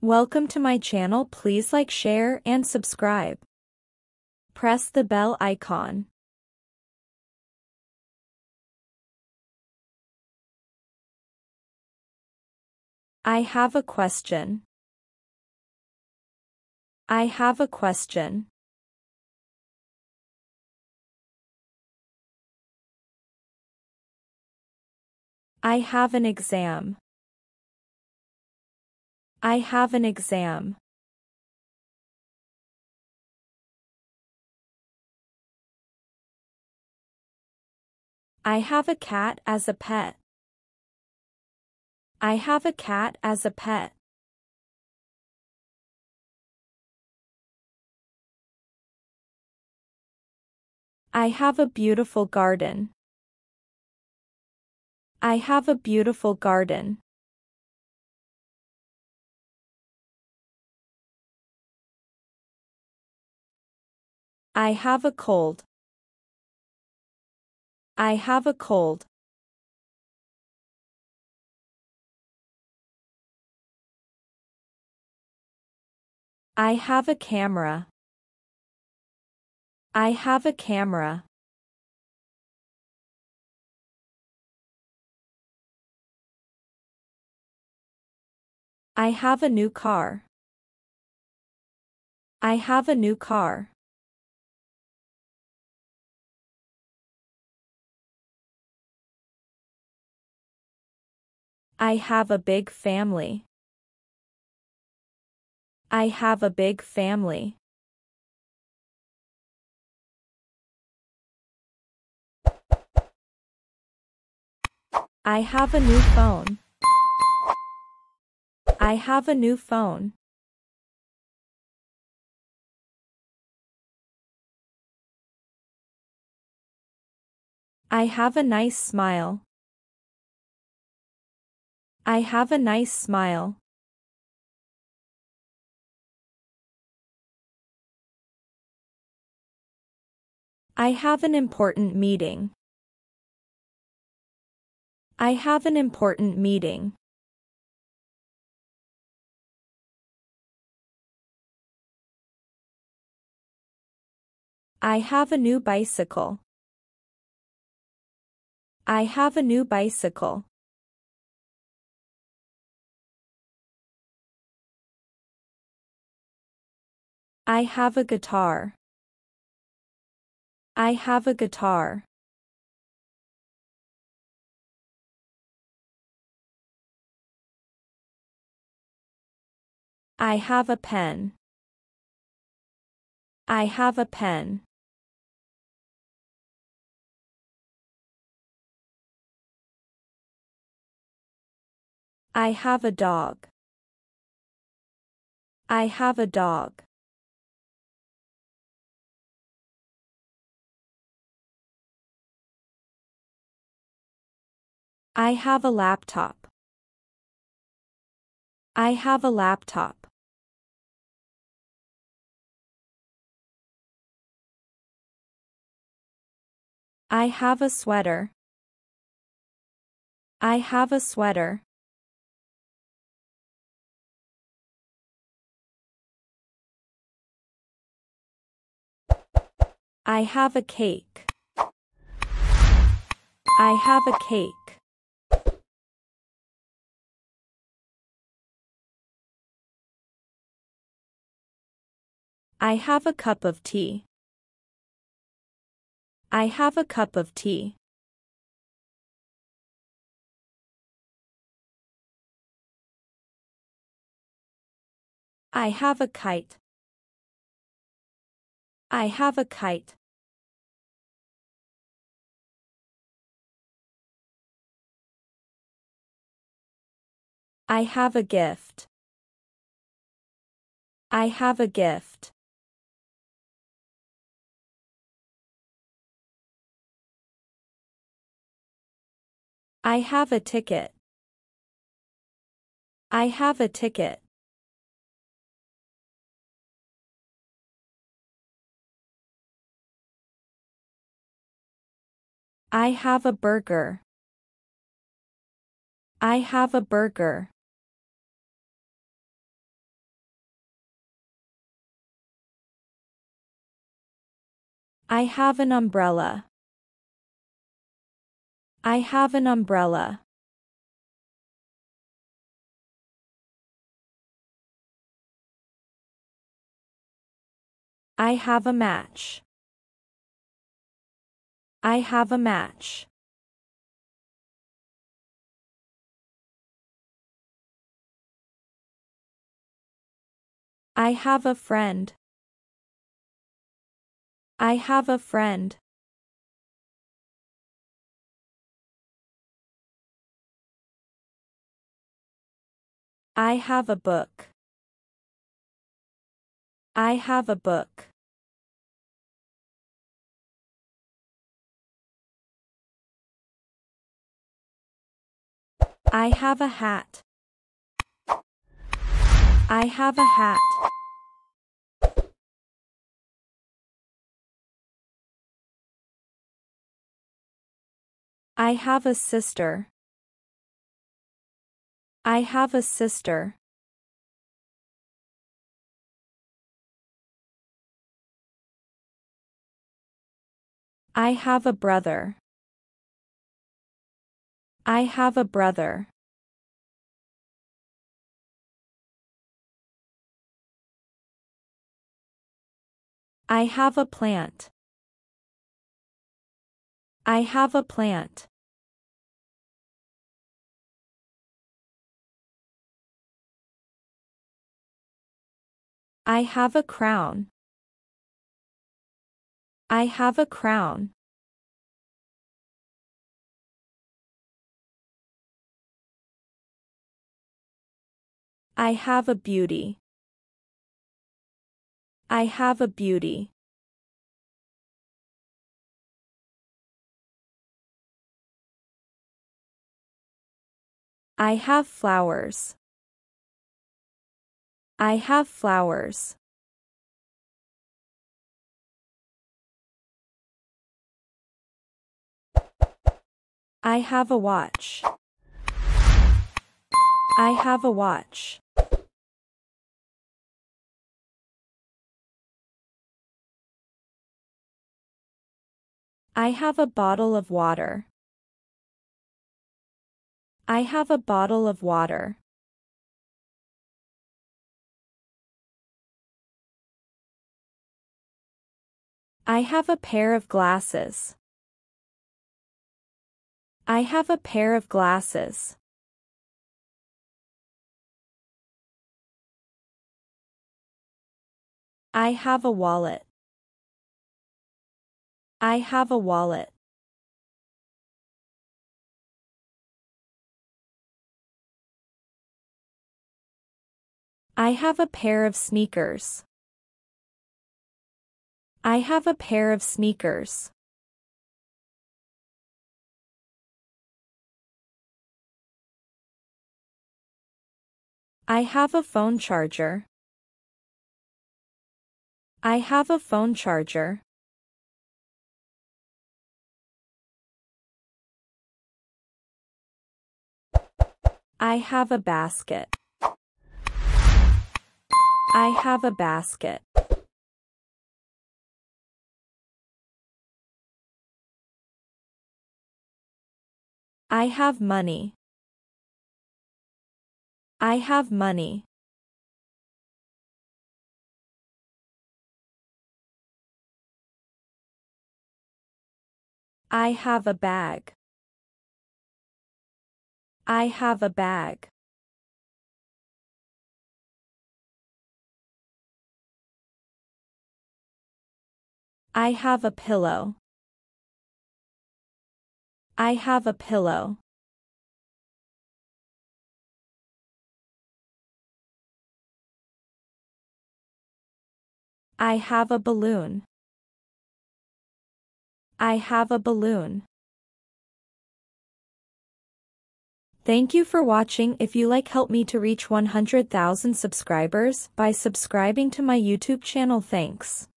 Welcome to my channel. Please like, share, and subscribe. Press the bell icon. I have a question. I have a question. I have an exam. I have an exam. I have a cat as a pet. I have a cat as a pet. I have a beautiful garden. I have a beautiful garden. I have a cold. I have a cold. I have a camera. I have a camera. I have a new car. I have a new car. I have a big family. I have a big family. I have a new phone. I have a new phone. I have a nice smile. I have a nice smile. I have an important meeting. I have an important meeting. I have a new bicycle. I have a new bicycle. I have a guitar. I have a guitar. I have a pen. I have a pen. I have a dog. I have a dog. I have a laptop. I have a laptop. I have a sweater. I have a sweater. I have a cake. I have a cake. I have a cup of tea. I have a cup of tea. I have a kite. I have a kite. I have a gift. I have a gift. I have a ticket. I have a ticket. I have a burger. I have a burger. I have an umbrella. I have an umbrella. I have a match. I have a match. I have a friend. I have a friend. I have a book. I have a book. I have a hat. I have a hat. I have a sister. I have a sister. I have a brother. I have a brother. I have a plant. I have a plant. I have a crown. I have a crown. I have a beauty. I have a beauty. I have flowers. I have flowers. I have a watch. I have a watch. I have a bottle of water. I have a bottle of water. I have a pair of glasses. I have a pair of glasses. I have a wallet. I have a wallet. I have a pair of sneakers. I have a pair of sneakers. I have a phone charger. I have a phone charger. I have a basket. I have a basket. I have money. I have money. I have a bag. I have a bag. I have a pillow. I have a pillow. I have a balloon. I have a balloon. Thank you for watching. If you like, help me to reach 100,000 subscribers by subscribing to my YouTube channel. Thanks.